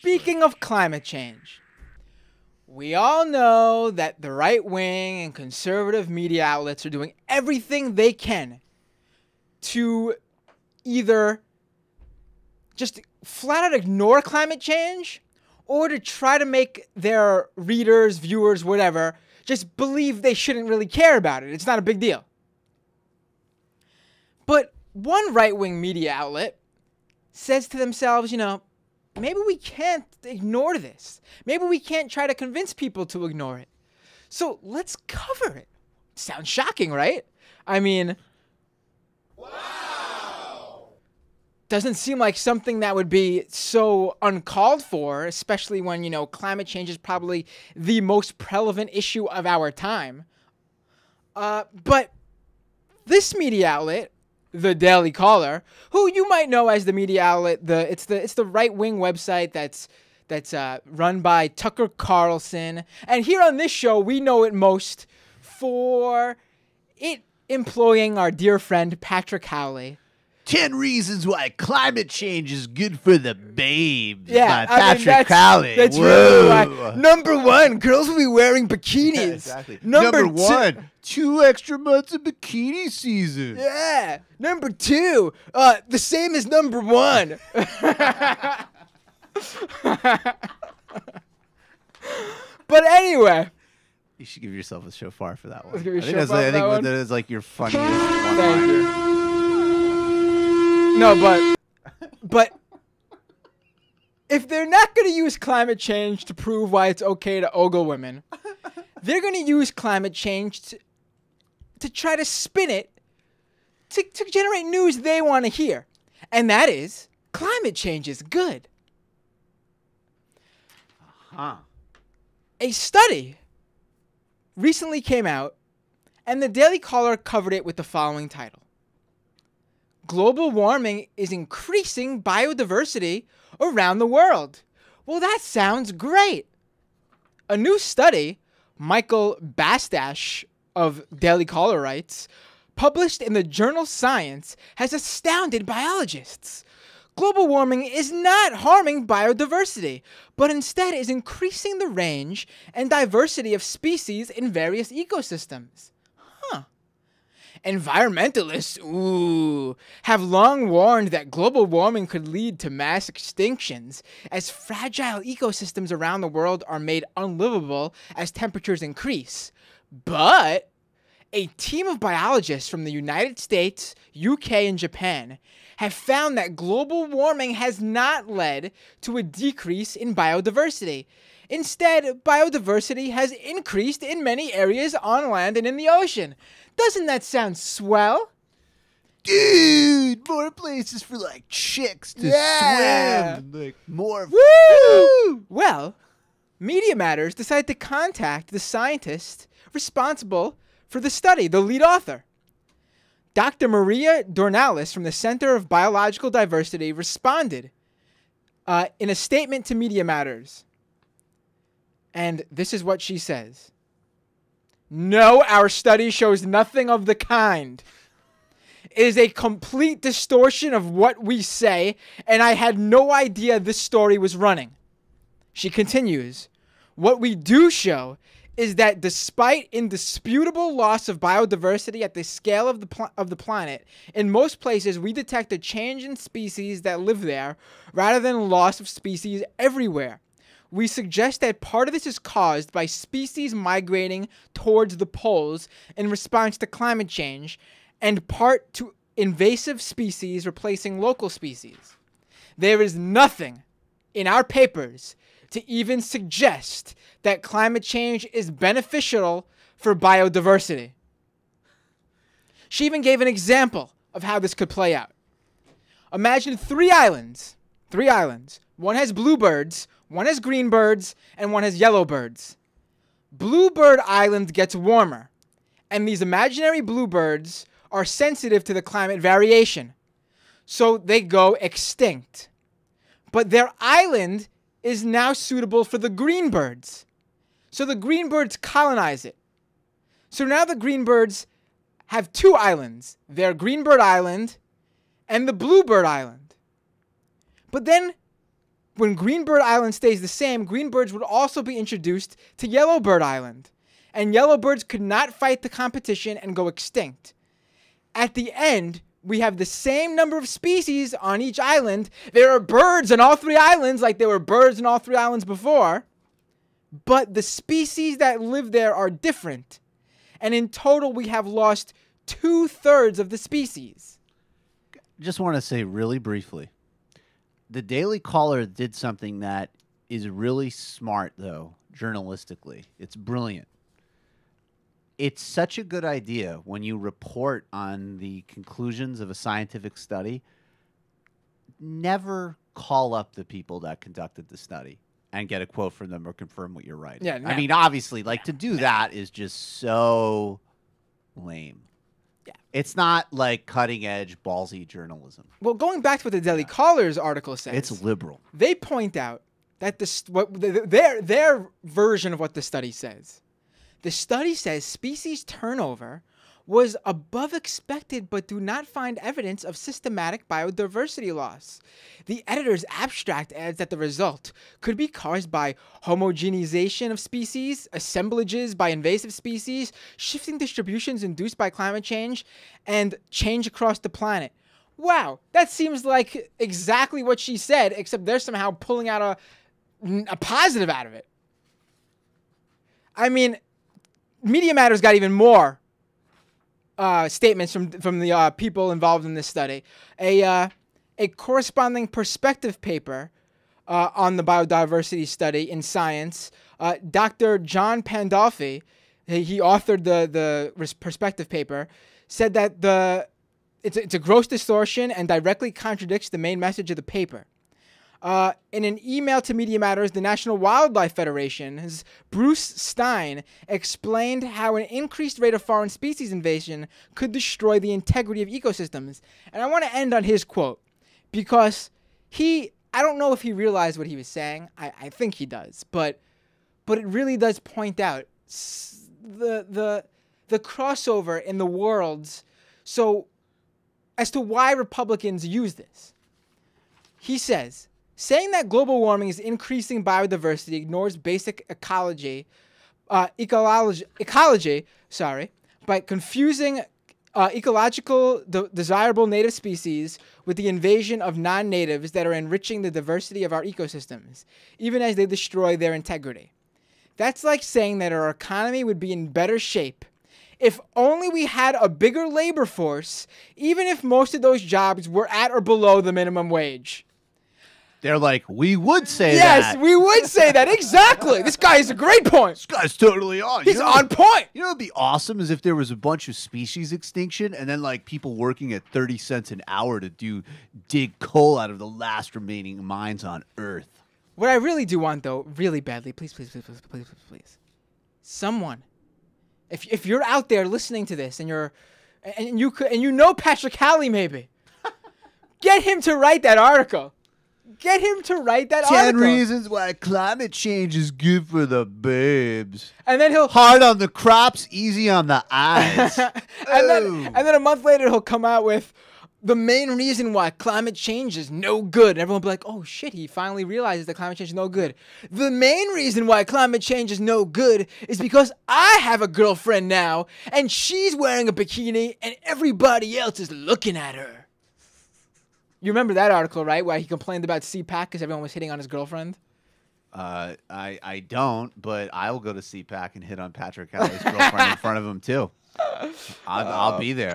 Speaking of climate change, we all know that the right wing and conservative media outlets are doing everything they can to either just flat out ignore climate change or to try to make their readers, viewers, whatever, just believe they shouldn't really care about it. It's not a big deal. But one right-wing media outlet says to themselves, you know, maybe we can't ignore this. Maybe we can't try to convince people to ignore it. So let's cover it. Sounds shocking, right? I mean, wow! Doesn't seem like something that would be so uncalled for, especially when, you know, climate change is probably the most prevalent issue of our time. But this media outlet, The Daily Caller, who you might know as the media outlet, it's the right-wing website that's run by Tucker Carlson, and here on this show we know it most for it employing our dear friend Patrick Howley. 10 Reasons Why Climate Change is Good for the Babes, yeah, by Patrick Howley. That's really why. Number 1, girls will be wearing bikinis. Yeah, exactly. Number 1, 2 extra months of bikini season. Yeah. Number 2, the same as number 1. But anyway. You should give yourself a shofar for that one. Let's give you a shofar for that one. That is like your funniest one. Thank you. No, but if they're not going to use climate change to prove why it's okay to ogle women, they're going to use climate change to try to spin it, to generate news they want to hear. And that is, climate change is good. Uh-huh. A study recently came out, and the Daily Caller covered it with the following title. Global warming is increasing biodiversity around the world. Well, that sounds great. A new study, Michael Bastash of Daily Caller writes, published in the journal Science, has astounded biologists. Global warming is not harming biodiversity, but instead is increasing the range and diversity of species in various ecosystems. Environmentalists, ooh, have long warned that global warming could lead to mass extinctions, as fragile ecosystems around the world are made unlivable as temperatures increase. But a team of biologists from the United States, UK, and Japan have found that global warming has not led to a decrease in biodiversity. Instead, biodiversity has increased in many areas on land and in the ocean. Doesn't that sound swell? Dude, more places for, like, chicks to swim. Like, more. Woo! Well, Media Matters decided to contact the scientist responsible for the study, the lead author. Dr. Maria Dornalis from the Center of Biological Diversity responded in a statement to Media Matters. And this is what she says. No, our study shows nothing of the kind. It is a complete distortion of what we say, and I had no idea this story was running. She continues, what we do show is that despite indisputable loss of biodiversity at the scale of the planet, in most places we detect a change in species that live there rather than loss of species everywhere. We suggest that part of this is caused by species migrating towards the poles in response to climate change, and part to invasive species replacing local species. There is nothing in our papers to even suggest that climate change is beneficial for biodiversity. She even gave an example of how this could play out. Imagine three islands. One has bluebirds, one has green birds, and one has yellow birds. Bluebird Island gets warmer, and these imaginary bluebirds are sensitive to the climate variation, so they go extinct. But their island is now suitable for the green birds, so the green birds colonize it. So now the green birds have 2 islands, their Greenbird Island and the Bluebird Island. But then When Greenbird Island stays the same, greenbirds would also be introduced to Yellowbird Island, and yellowbirds could not fight the competition and go extinct. At the end, we have the same number of species on each island. There are birds on all three islands, like there were birds on all three islands before, but the species that live there are different. And in total, we have lost 2/3 of the species. Just want to say really briefly, The Daily Caller did something that is really smart, though, journalistically. It's brilliant. It's such a good idea when you report on the conclusions of a scientific study. Never call up the people that conducted the study and get a quote from them or confirm what you're writing. Yeah, I mean, obviously, like, to do that is just so lame. Yeah. It's not like cutting-edge, ballsy journalism. Well, going back to what the Daily Caller's article says, it's liberal. They point out that their version of what the study says. The study says species turnover was above expected but do not find evidence of systematic biodiversity loss. The editor's abstract adds that the result could be caused by homogenization of species, assemblages by invasive species, shifting distributions induced by climate change, and change across the planet. Wow, that seems like exactly what she said, except they're somehow pulling out a positive out of it. I mean, Media Matters got even more statements from the people involved in this study. A corresponding perspective paper on the biodiversity study in Science. Dr. John Pandolfi, he authored the perspective paper, said that it's a gross distortion and directly contradicts the main message of the paper. In an email to Media Matters, the National Wildlife Federation's Bruce Stein explained how an increased rate of foreign species invasion could destroy the integrity of ecosystems. And I want to end on his quote, because I don't know if he realized what he was saying. I think he does, but it really does point out the crossover in the worlds, so as to why Republicans use this. He says, saying that global warming is increasing biodiversity ignores basic ecology, by confusing ecological desirable native species with the invasion of non-natives that are enriching the diversity of our ecosystems, even as they destroy their integrity. That's like saying that our economy would be in better shape if only we had a bigger labor force, even if most of those jobs were at or below the minimum wage. They're like, we would say that. Yes, we would say that. Exactly. This guy is a great point. This guy's totally on. He's on point. You know what would be awesome is if there was a bunch of species extinction and then like people working at 30 cents an hour to dig coal out of the last remaining mines on Earth. What I really do want, though, really badly, please, please, please, please, please, please, please, someone, if you're out there listening to this and you know Patrick Howley, maybe, get him to write that article. Get him to write that 10 article. 10 reasons why climate change is good for the babes. And then he'll hard on the crops, easy on the eyes. and then a month later he'll come out with the main reason why climate change is no good. And everyone will be like, oh shit, he finally realizes that climate change is no good. The main reason why climate change is no good is because I have a girlfriend now and she's wearing a bikini and everybody else is looking at her. You remember that article, right, where he complained about CPAC because everyone was hitting on his girlfriend? I don't, but I will go to CPAC and hit on Patrick Howley's girlfriend in front of him, too. I'll be there.